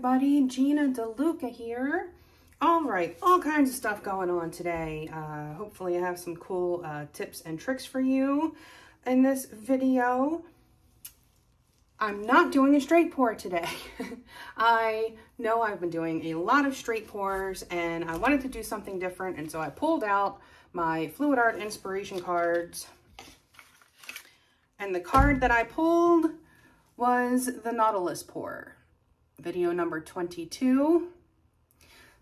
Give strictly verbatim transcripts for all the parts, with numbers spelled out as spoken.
everybody, Gina DeLuca here. All right, all kinds of stuff going on today. Uh, hopefully I have some cool uh, tips and tricks for you in this video. I'm not doing a straight pour today. I know I've been doing a lot of straight pours and I wanted to do something different, and so I pulled out my Fluid Art Inspiration Cards. And the card that I pulled was the Nautilus pour, video number twenty-two.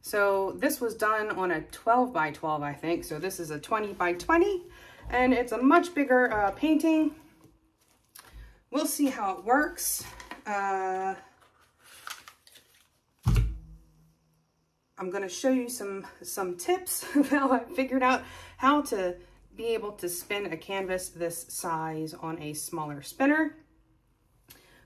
So this was done on a twelve by twelve, I think. So this is a twenty by twenty, and it's a much bigger uh, painting. We'll see how it works. Uh, I'm gonna show you some, some tips how I figured out how to be able to spin a canvas this size on a smaller spinner.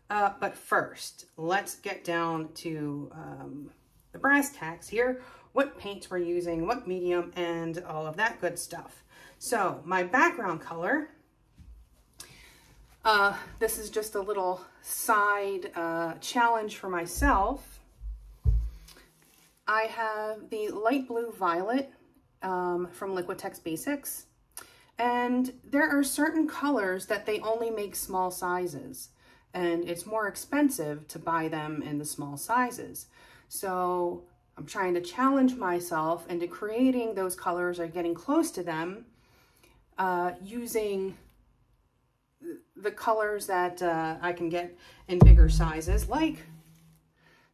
Uh, but first, let's get down to um, the brass tacks here, what paints we're using, what medium, and all of that good stuff. So my background color, uh, this is just a little side uh, challenge for myself. I have the light blue violet um, from Liquitex Basics, and there are certain colors that they only make small sizes, and it's more expensive to buy them in the small sizes. So I'm trying to challenge myself into creating those colors or getting close to them uh, using the colors that uh, I can get in bigger sizes, like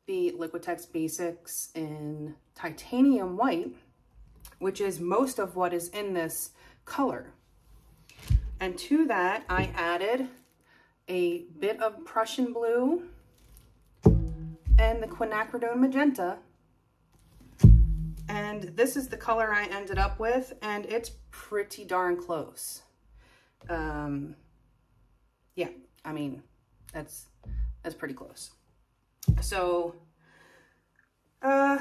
the Liquitex Basics in Titanium White, which is most of what is in this color. And to that, I added a bit of Prussian Blue and the Quinacridone Magenta. And this is the color I ended up with, and it's pretty darn close. Um, yeah, I mean, that's, that's pretty close. So, uh,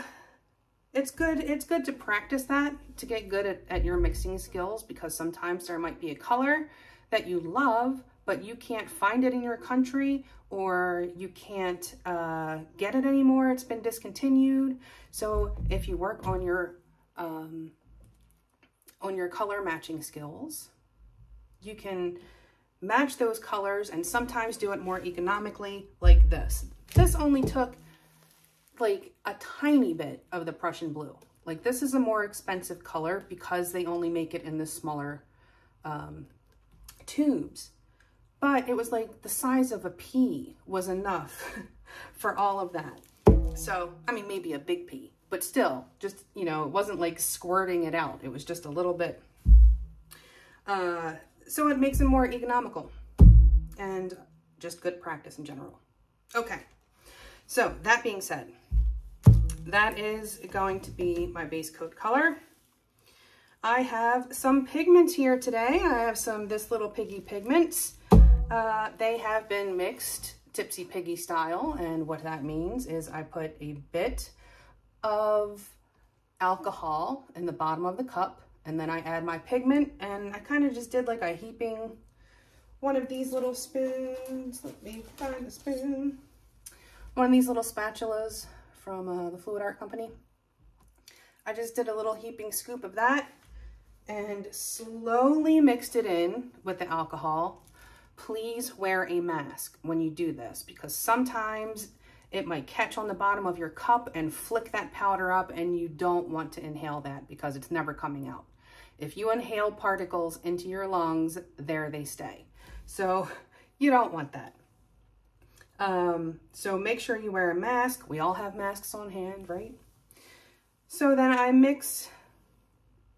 it's good, it's good to practice that, to get good at, at your mixing skills, because sometimes there might be a color that you love, but you can't find it in your country, or you can't uh, get it anymore. It's been discontinued. So if you work on your um, on your color matching skills, you can match those colors and sometimes do it more economically, like this. This only took like a tiny bit of the Prussian Blue. Like, this is a more expensive color because they only make it in the smaller um, tubes. But it was like the size of a pea was enough for all of that. So, I mean, maybe a big pea, but still, just, you know, it wasn't like squirting it out. It was just a little bit. Uh, so it makes it more economical and just good practice in general. Okay, so that being said, that is going to be my base coat color. I have some pigments here today. I have some This Little Piggy pigments. Uh, they have been mixed Tipsy Piggy style, and what that means is I put a bit of alcohol in the bottom of the cup, and then I add my pigment, and I kind of just did like a heaping one of these little spoons. Let me find the spoon. One of these little spatulas from uh, the Fluid Art Company. I just did a little heaping scoop of that and slowly mixed it in with the alcohol. Please wear a mask when you do this, because sometimes it might catch on the bottom of your cup and flick that powder up, and you don't want to inhale that because it's never coming out. If you inhale particles into your lungs, there they stay. So you don't want that. Um, so make sure you wear a mask. We all have masks on hand, right? So then I mix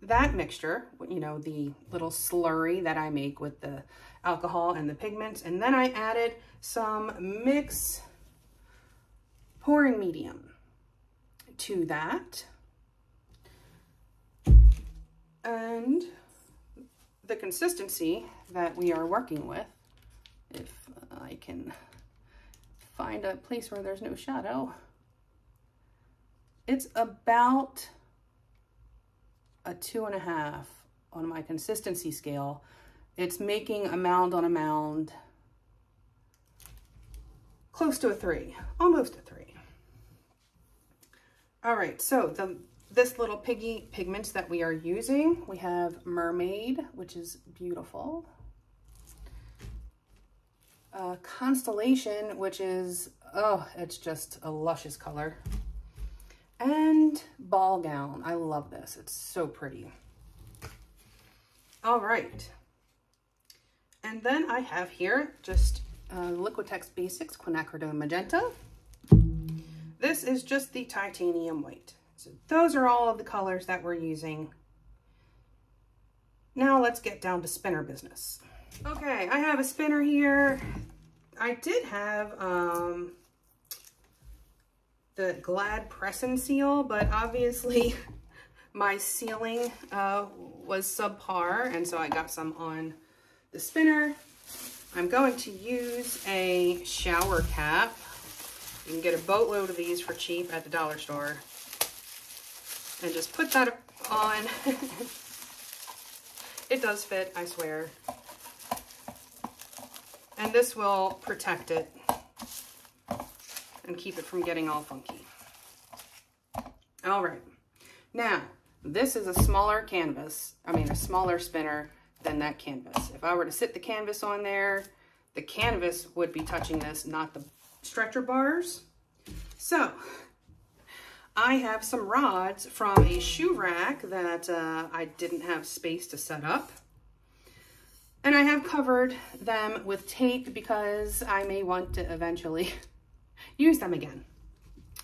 that mixture, you know, the little slurry that I make with the alcohol and the pigments, and then I added some mix pouring medium to that, and the consistency that we are working with, if I can find a place where there's no shadow, it's about a two and a half on my consistency scale. It's making a mound on a mound, close to a three, almost a three. All right, so the this little piggy pigments that we are using, we have Mermaid, which is beautiful. Uh, Constellation, which is, oh, it's just a luscious color. And Ball Gown. I love this. It's so pretty. All right. And then I have here just uh, Liquitex Basics Quinacridone Magenta. This is just the Titanium White. So those are all of the colors that we're using. Now let's get down to spinner business. Okay, I have a spinner here. I did have um, the Glad Press and Seal, but obviously my sealing uh, was subpar, and so I got some on the spinner. I'm going to use a shower cap. You can get a boatload of these for cheap at the dollar store. And just put that on. It does fit, I swear. And this will protect it and keep it from getting all funky. All right. Now, this is a smaller canvas. I mean, a smaller spinner than that canvas. If I were to sit the canvas on there, the canvas would be touching this, not the stretcher bars. So, I have some rods from a shoe rack that uh, I didn't have space to set up. And I have covered them with tape because I may want to eventually use them again.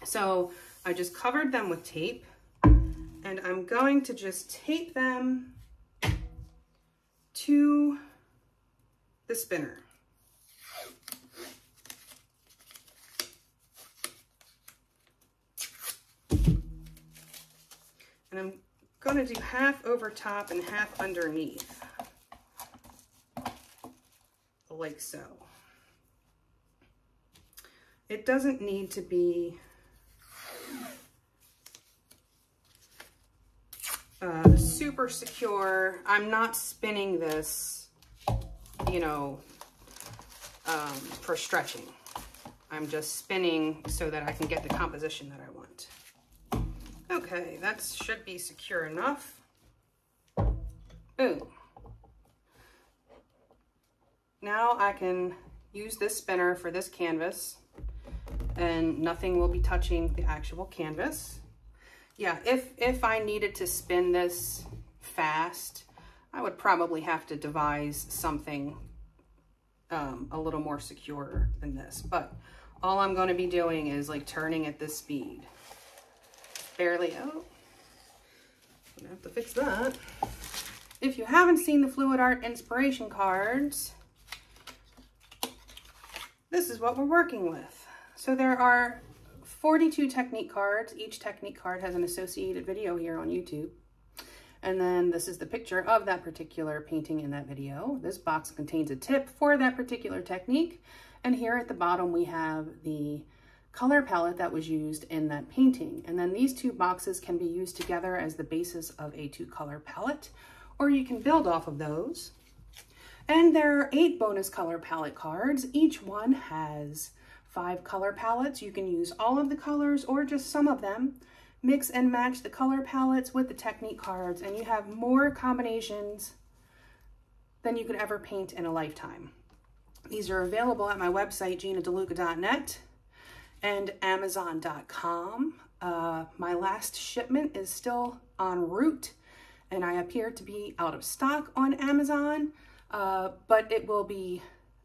So I just covered them with tape, and I'm going to just tape them to the spinner. And I'm going to do half over top and half underneath. Like so. It doesn't need to be uh, super secure. I'm not spinning this, you know, um, for stretching. I'm just spinning so that I can get the composition that I want. Okay, that should be secure enough. Boom. Now I can use this spinner for this canvas and nothing will be touching the actual canvas. Yeah, if, if I needed to spin this fast, I would probably have to devise something um, a little more secure than this. But all I'm going to be doing is like turning at this speed. Barely out. I'm going to have to fix that. If you haven't seen the Fluid Art Inspiration Cards, this is what we're working with. So there are forty-two technique cards. Each technique card has an associated video here on YouTube. And then this is the picture of that particular painting in that video. This box contains a tip for that particular technique. And here at the bottom, we have the color palette that was used in that painting. And then these two boxes can be used together as the basis of a two color palette, or you can build off of those. And there are eight bonus color palette cards. Each one has five color palettes. You can use all of the colors or just some of them. Mix and match the color palettes with the technique cards, and you have more combinations than you could ever paint in a lifetime. These are available at my website, Gina DeLuca dot net and Amazon dot com. Uh, my last shipment is still en route, and I appear to be out of stock on Amazon. Uh, but it will be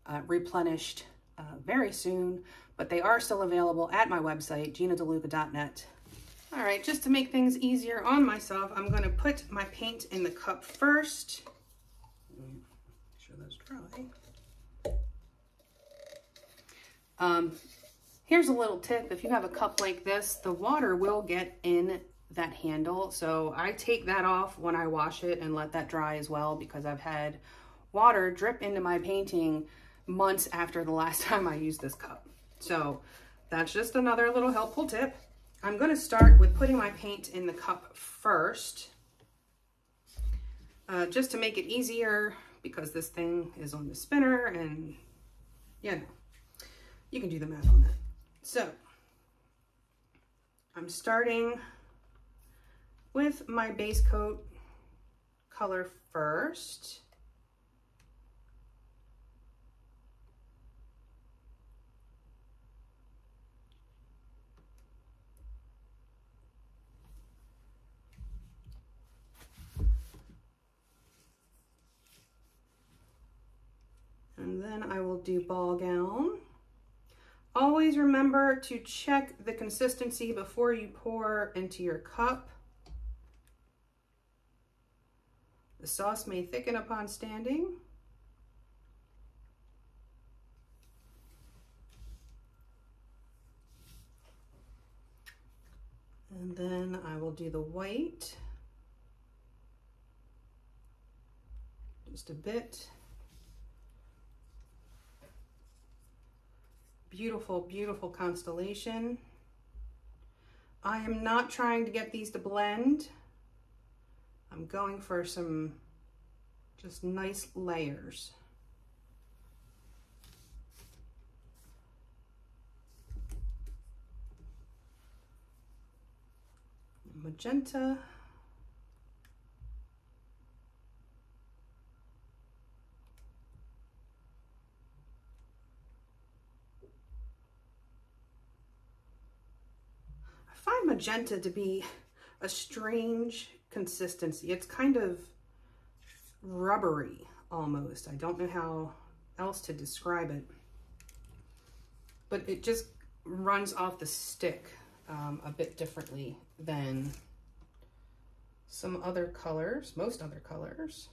uh, replenished uh, very soon, but they are still available at my website, Gina DeLuca dot net. All right, just to make things easier on myself, I'm going to put my paint in the cup first. Make sure that's dry. Um, here's a little tip. If you have a cup like this, the water will get in that handle. So I take that off when I wash it and let that dry as well, because I've had water drip into my painting months after the last time I used this cup. So that's just another little helpful tip. I'm going to start with putting my paint in the cup first, uh, just to make it easier, because this thing is on the spinner and, you know, you can do the math on that. So I'm starting with my base coat color first. And then I will do Ball Gown. Always remember to check the consistency before you pour into your cup. The sauce may thicken upon standing. And then I will do the white. Just a bit. Beautiful, beautiful Constellation. I am not trying to get these to blend. I'm going for some just nice layers. Magenta. I find magenta to be a strange consistency. It's kind of rubbery almost. I don't know how else to describe it, but it just runs off the stick um, a bit differently than some other colors, most other colors.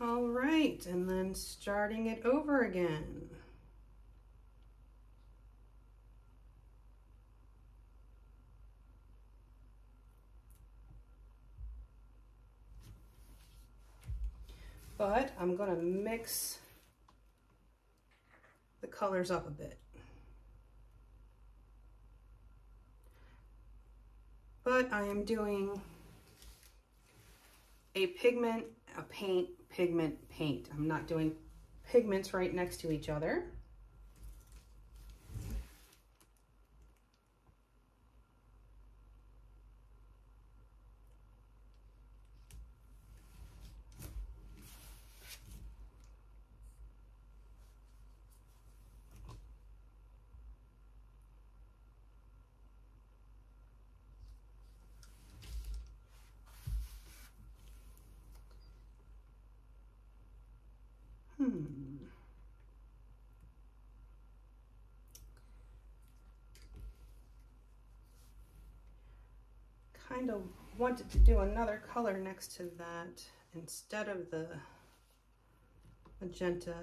All right, and then starting it over again. But I'm going to mix the colors up a bit. But I am doing a pigment, a paint, pigment, paint. I'm not doing pigments right next to each other. Kind of wanted to do another color next to that instead of the magenta.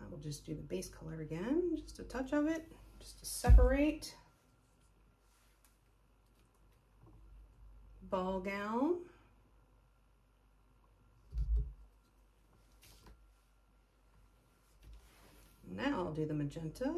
I will just do the base color again, just a touch of it, just to separate. Ball Gown. Now I'll do the magenta.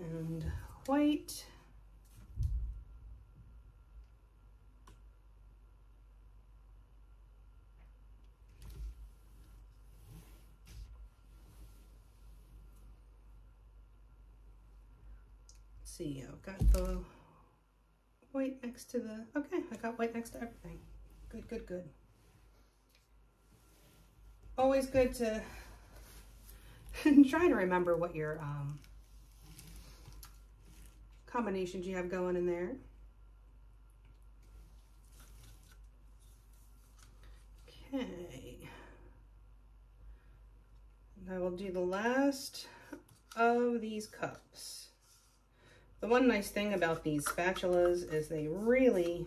And white. Let's see, I've got the white next to the, okay, I got white next to everything. Good, good, good. Always good to try to remember what your um, combinations you have going in there. Okay. And I will do the last of these cups. The one nice thing about these spatulas is they really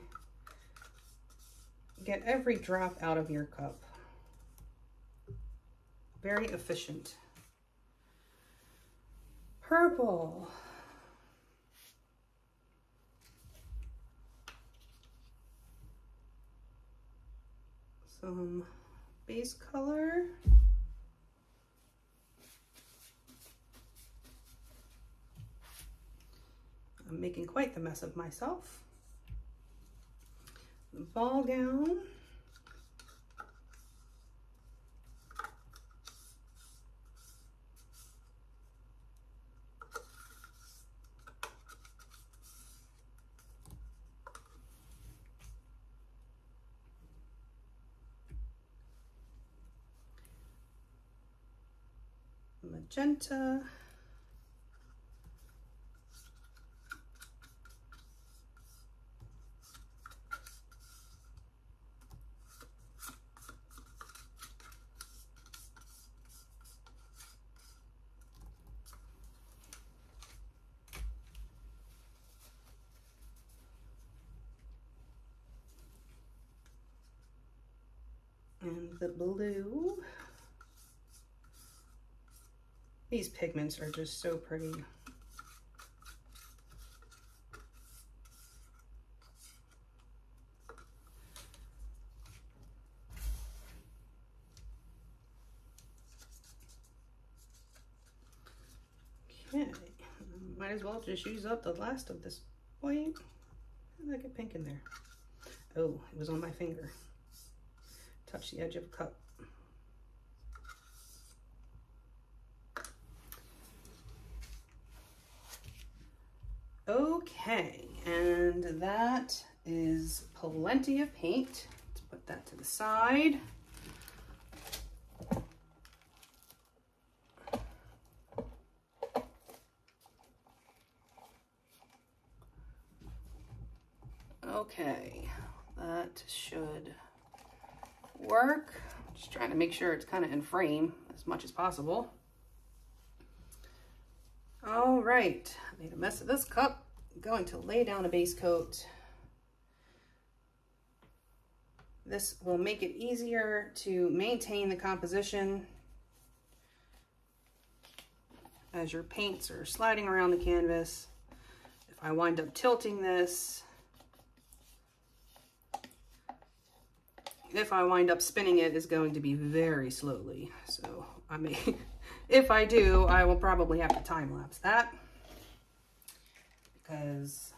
get every drop out of your cup. Very efficient. purple. Some base color. I'm making quite the mess of myself. The ball gown. Magenta. And the blue. These pigments are just so pretty. Okay, might as well just use up the last of this white. How'd I get pink in there? Oh, it was on my finger. Touch the edge of a cup. Okay, and that is plenty of paint. Let's put that to the side. Okay, that should work. I'm just trying to make sure it's kind of in frame as much as possible. All right, I made a mess of this cup. I'm going to lay down a base coat. This will make it easier to maintain the composition as your paints are sliding around the canvas. If I wind up tilting this, if I wind up spinning it, it's going to be very slowly. So I mean, if I do, I will probably have to time lapse that because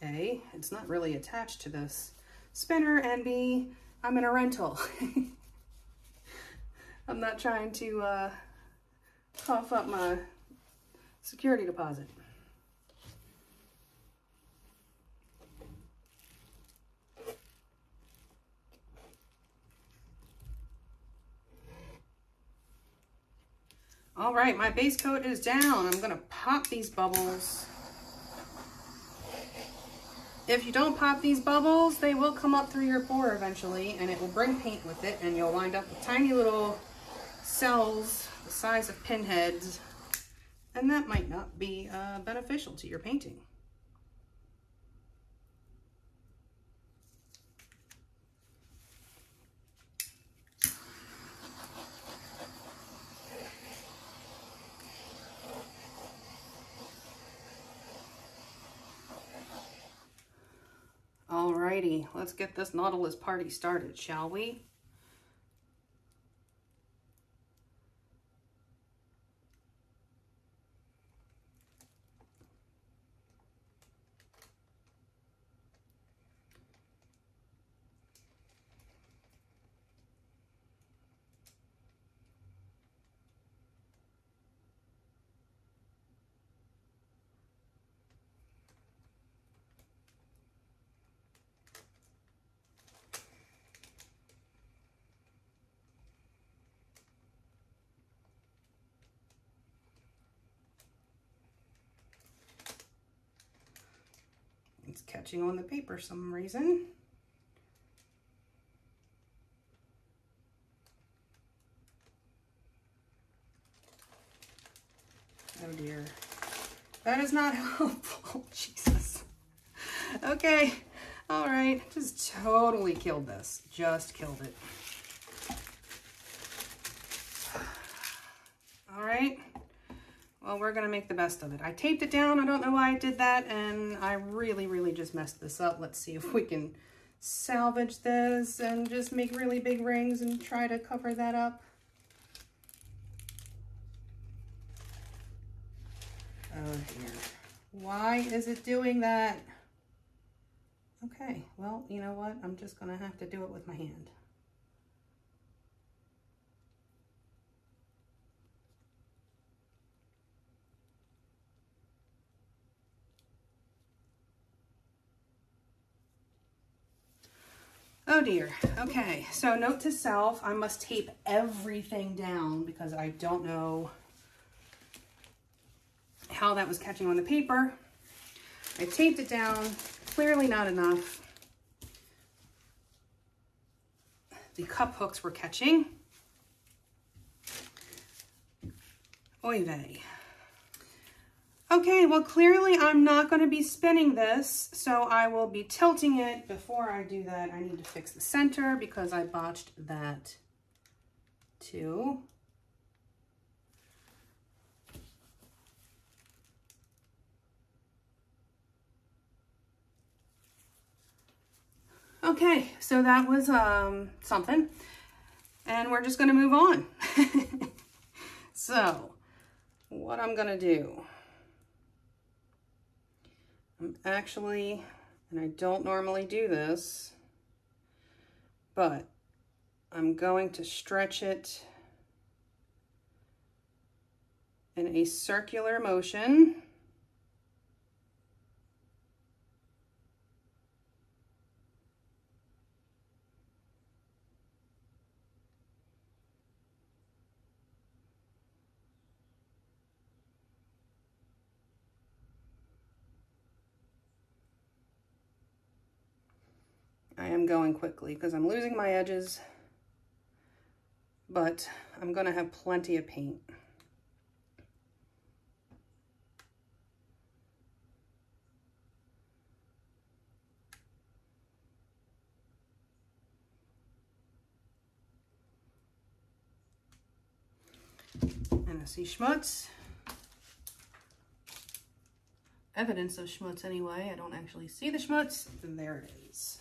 A, it's not really attached to this spinner, and B, I'm in a rental. I'm not trying to uh, cough up my security deposit. All right, my base coat is down. I'm gonna pop these bubbles. If you don't pop these bubbles, they will come up through your pour eventually, and it will bring paint with it, and you'll wind up with tiny little cells the size of pinheads, and that might not be uh, beneficial to your painting. Alrighty, let's get this Nautilus party started, shall we? It's catching on the paper for some reason. Oh dear. That is not helpful. Jesus. Okay. All right. Just totally killed this. Just killed it. All right. well, we're gonna make the best of it. I taped it down, I don't know why I did that, and I really, really just messed this up. Let's see if we can salvage this and just make really big rings and try to cover that up. Oh dear. Why is it doing that? Okay, well, you know what? I'm just gonna have to do it with my hand. Oh dear. Okay, so note to self, I must tape everything down because I don't know how that was catching on the paper. I taped it down, clearly not enough. The cup hooks were catching. Oy vey. Okay, well clearly I'm not going to be spinning this, so I will be tilting it. Before I do that, I need to fix the center because I botched that too. Okay, so that was um, something, and we're just going to move on. So, what I'm going to do, I'm actually, and I don't normally do this, but I'm going to stretch it in a circular motion. I am going quickly because I'm losing my edges, but I'm going to have plenty of paint. And I see schmutz. Evidence of schmutz anyway. I don't actually see the schmutz. And there it is.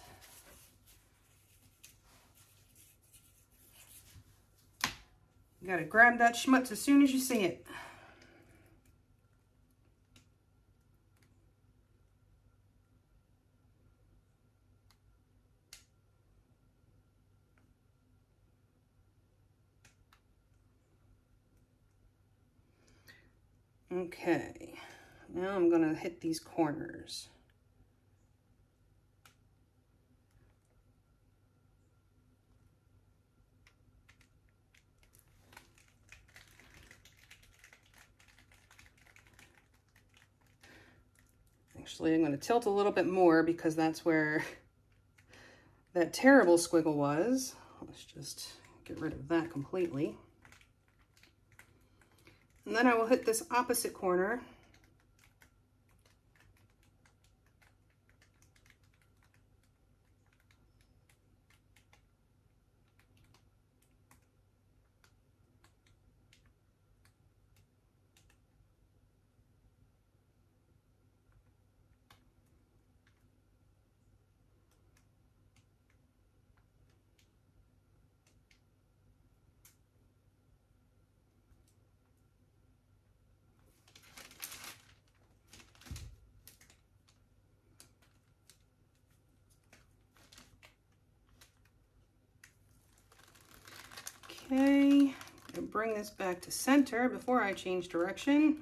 You gotta grab that schmutz as soon as you see it. Okay, now I'm gonna hit these corners. Actually, I'm going to tilt a little bit more because that's where that terrible squiggle was. Let's just get rid of that completely. And then I will hit this opposite corner. Okay, and bring this back to center before I change direction.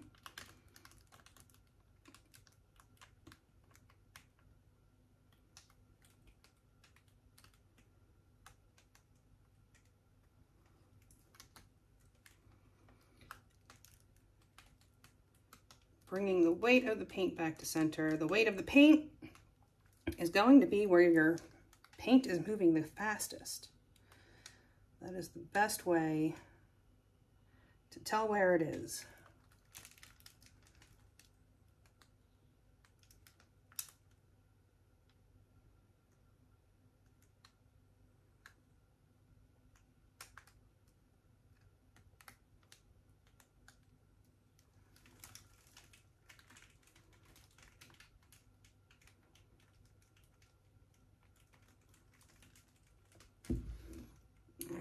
Bringing the weight of the paint back to center. The weight of the paint is going to be where your paint is moving the fastest. That is the best way to tell where it is.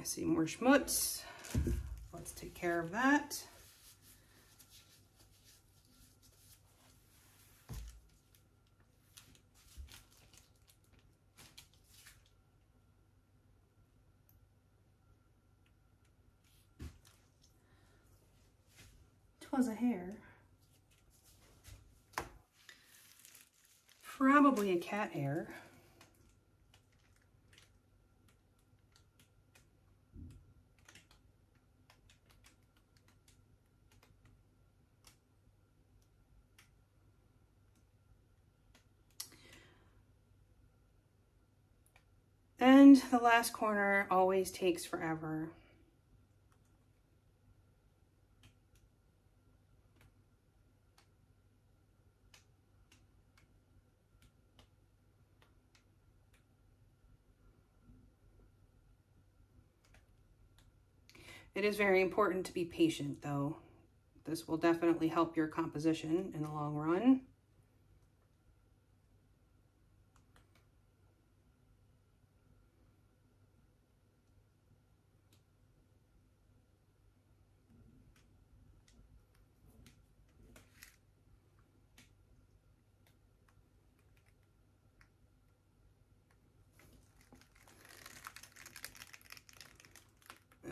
I see more schmutz. Let's take care of that. Twas a hare. Probably a cat hair. And the last corner always takes forever. It is very important to be patient, though. This will definitely help your composition in the long run.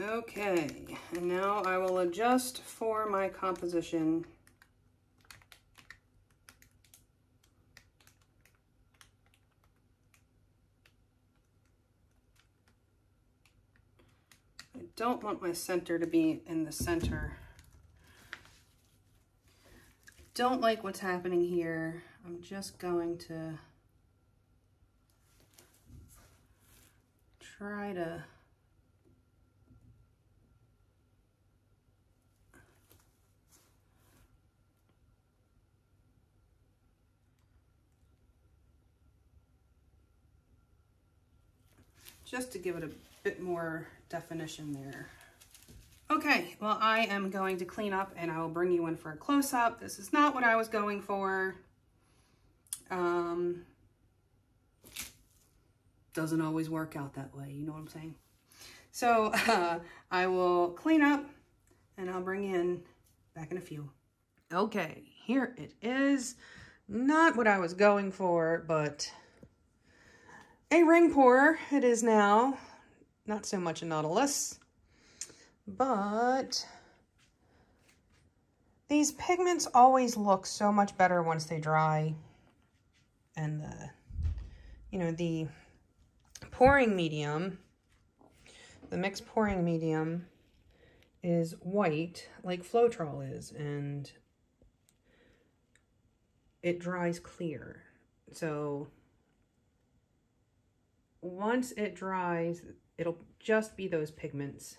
Okay, and now I will adjust for my composition. I don't want my center to be in the center. Don't like what's happening here. I'm just going to try to just to give it a bit more definition there. Okay, well, I am going to clean up and I will bring you in for a close-up. This is not what I was going for. Um, doesn't always work out that way, you know what I'm saying? So uh, I will clean up and I'll bring you in back in a few. Okay, here it is. Not what I was going for, but a ring pourer it is now. Not so much a Nautilus, but these pigments always look so much better once they dry. And the, you know, the pouring medium, the mixed pouring medium is white like Floetrol is, and it dries clear. So once it dries, it'll just be those pigments,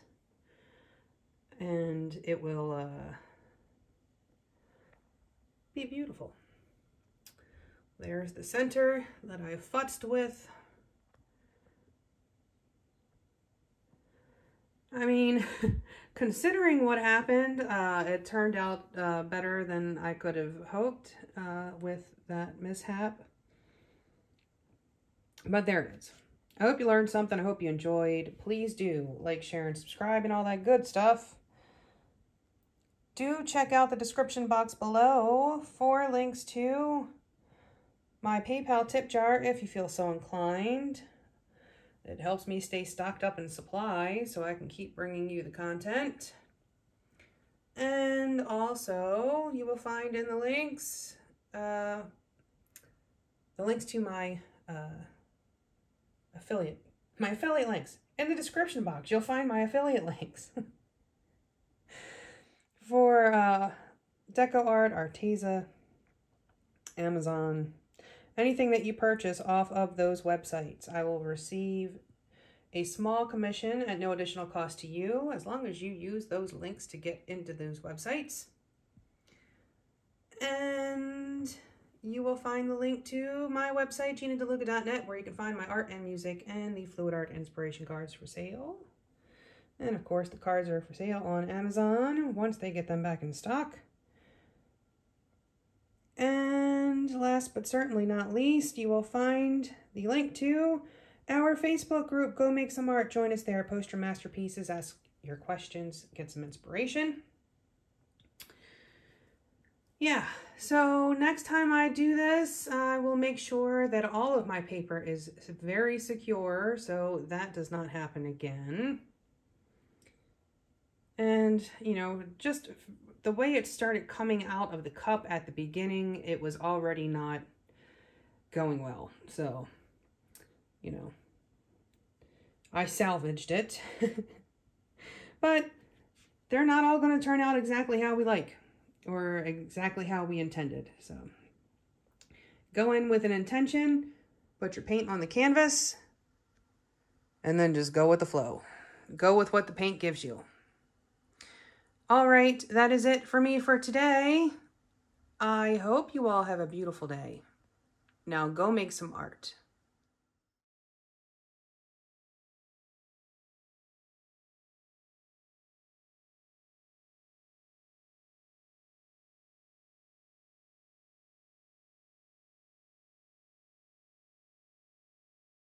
and it will uh, be beautiful. There's the center that I futzed with. I mean, considering what happened, uh, it turned out uh, better than I could have hoped uh, with that mishap. But there it is. I hope you learned something. I hope you enjoyed. Please do like, share, and subscribe and all that good stuff. Do check out the description box below for links to my PayPal tip jar if you feel so inclined. It helps me stay stocked up in supply so I can keep bringing you the content. And also, you will find in the links, uh, the links to my uh, affiliate, my affiliate links. In the description box, you'll find my affiliate links for uh, DecoArt, Arteza, Amazon, anything that you purchase off of those websites. I will receive a small commission at no additional cost to you, as long as you use those links to get into those websites. And you will find the link to my website, Gina DeLuca dot net, where you can find my art and music and the Fluid Art Inspiration Cards for sale. And of course, the cards are for sale on Amazon once they get them back in stock. And last but certainly not least, you will find the link to Our Facebook group, Go Make Some Art. Join us there. Post your masterpieces. Ask your questions. Get some inspiration. Yeah, so next time I do this, I will make sure that all of my paper is very secure so that does not happen again. And, you know, just the way it started coming out of the cup at the beginning, it was already not going well. So, you know, I salvaged it. But they're not all going to turn out exactly how we like. Or exactly how we intended. So go in with an intention, put your paint on the canvas, and then just go with the flow. Go with what the paint gives you. All right, that is it for me for today. I hope you all have a beautiful day. Now go make some art.